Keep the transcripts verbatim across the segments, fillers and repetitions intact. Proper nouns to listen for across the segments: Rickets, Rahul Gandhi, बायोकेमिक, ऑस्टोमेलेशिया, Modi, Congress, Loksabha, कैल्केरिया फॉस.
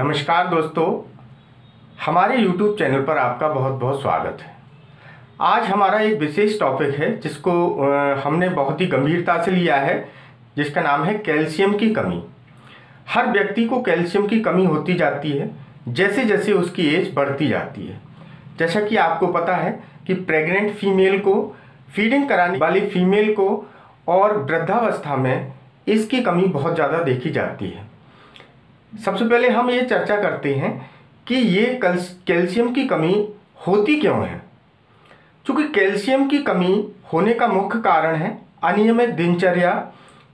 नमस्कार दोस्तों, हमारे यूट्यूब चैनल पर आपका बहुत बहुत स्वागत है। आज हमारा एक विशेष टॉपिक है जिसको हमने बहुत ही गंभीरता से लिया है, जिसका नाम है कैल्शियम की कमी। हर व्यक्ति को कैल्शियम की कमी होती जाती है जैसे जैसे उसकी एज बढ़ती जाती है। जैसा कि आपको पता है कि प्रेग्नेंट फीमेल को, फीडिंग कराने वाली फीमेल को और वृद्धावस्था में इसकी कमी बहुत ज़्यादा देखी जाती है। सबसे पहले हम ये चर्चा करते हैं कि ये कैल्शियम की कमी होती क्यों है। क्योंकि कैल्शियम की कमी होने का मुख्य कारण है अनियमित दिनचर्या,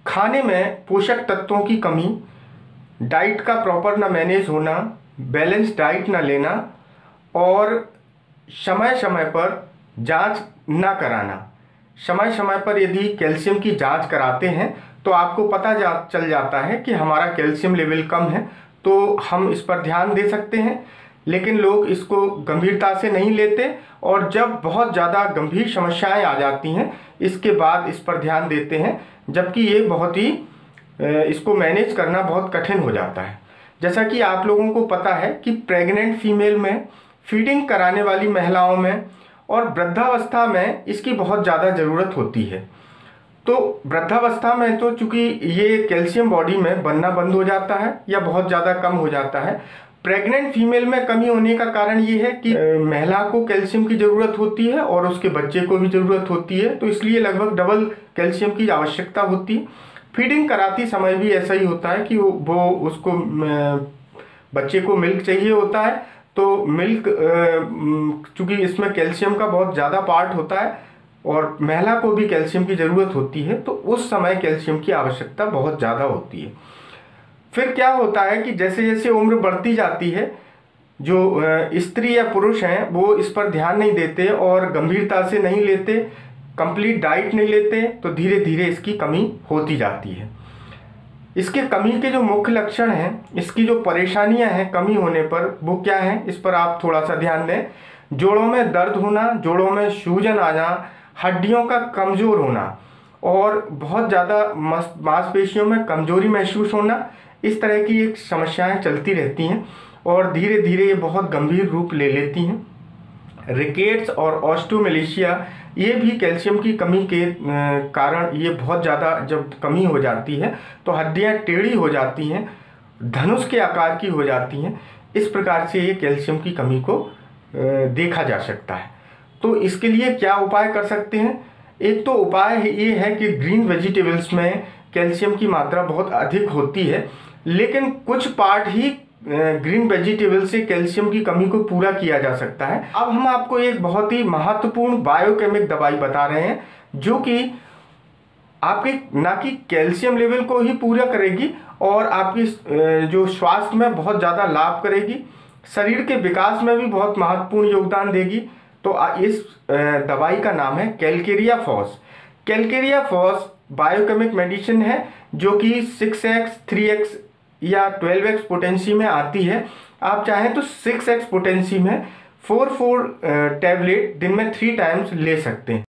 खाने में पोषक तत्वों की कमी, डाइट का प्रॉपर ना मैनेज होना, बैलेंस डाइट ना लेना और समय समय पर जांच ना कराना। समय समय पर यदि कैल्शियम की जांच कराते हैं तो आपको पता जा चल जाता है कि हमारा कैल्शियम लेवल कम है, तो हम इस पर ध्यान दे सकते हैं। लेकिन लोग इसको गंभीरता से नहीं लेते और जब बहुत ज़्यादा गंभीर समस्याएं आ जाती हैं इसके बाद इस पर ध्यान देते हैं, जबकि ये बहुत ही इसको मैनेज करना बहुत कठिन हो जाता है। जैसा कि आप लोगों को पता है कि प्रेग्नेंट फीमेल में, फीडिंग कराने वाली महिलाओं में और वृद्धावस्था में इसकी बहुत ज़्यादा ज़रूरत होती है। तो वृद्धावस्था में तो चूँकि ये कैल्शियम बॉडी में बनना बंद हो जाता है या बहुत ज़्यादा कम हो जाता है। प्रेग्नेंट फीमेल में कमी होने का कारण ये है कि महिला को कैल्शियम की ज़रूरत होती है और उसके बच्चे को भी ज़रूरत होती है, तो इसलिए लगभग डबल कैल्शियम की आवश्यकता होती है। फीडिंग कराती समय भी ऐसा ही होता है कि वो उसको, बच्चे को मिल्क चाहिए होता है, तो मिल्क चूँकि इसमें कैल्शियम का बहुत ज़्यादा पार्ट होता है और महिला को भी कैल्शियम की ज़रूरत होती है, तो उस समय कैल्शियम की आवश्यकता बहुत ज़्यादा होती है। फिर क्या होता है कि जैसे जैसे उम्र बढ़ती जाती है, जो स्त्री या पुरुष हैं वो इस पर ध्यान नहीं देते और गंभीरता से नहीं लेते, कंप्लीट डाइट नहीं लेते, तो धीरे धीरे इसकी कमी होती जाती है। इसके कमी के जो मुख्य लक्षण हैं, इसकी जो परेशानियां हैं कमी होने पर, वो क्या हैं, इस पर आप थोड़ा सा ध्यान दें। जोड़ों में दर्द होना, जोड़ों में सूजन आना, हड्डियों का कमज़ोर होना और बहुत ज़्यादा मांसपेशियों में कमज़ोरी महसूस होना, इस तरह की एक समस्याएं चलती रहती हैं और धीरे धीरे ये बहुत गंभीर रूप ले लेती हैं। रिकेट्स और ऑस्टोमेलेशिया ये भी कैल्शियम की कमी के कारण, ये बहुत ज़्यादा जब कमी हो जाती है तो हड्डियां टेढ़ी हो जाती हैं, धनुष के आकार की हो जाती हैं। इस प्रकार से ये कैल्शियम की कमी को देखा जा सकता है। तो इसके लिए क्या उपाय कर सकते हैं? एक तो उपाय ये है कि ग्रीन वेजिटेबल्स में कैल्शियम की मात्रा बहुत अधिक होती है, लेकिन कुछ पार्ट ही ग्रीन वेजिटेबल से कैल्शियम की कमी को पूरा किया जा सकता है। अब हम आपको एक बहुत ही महत्वपूर्ण बायोकेमिक दवाई बता रहे हैं जो कि आपके ना कि कैल्शियम लेवल को ही पूरा करेगी और आपकी जो स्वास्थ्य में बहुत ज़्यादा लाभ करेगी, शरीर के विकास में भी बहुत महत्वपूर्ण योगदान देगी। तो इस दवाई का नाम है कैल्केरिया फॉस। कैल्केरिया फॉस बायोकेमिक medicine है जो कि सिक्स एक्स, थ्री एक्स या ट्वेल्व एक्स पोटेंसी में आती है। आप चाहें तो सिक्स एक्स पोटेंसी में फोर फोर टैबलेट दिन में थ्री टाइम्स ले सकते हैं।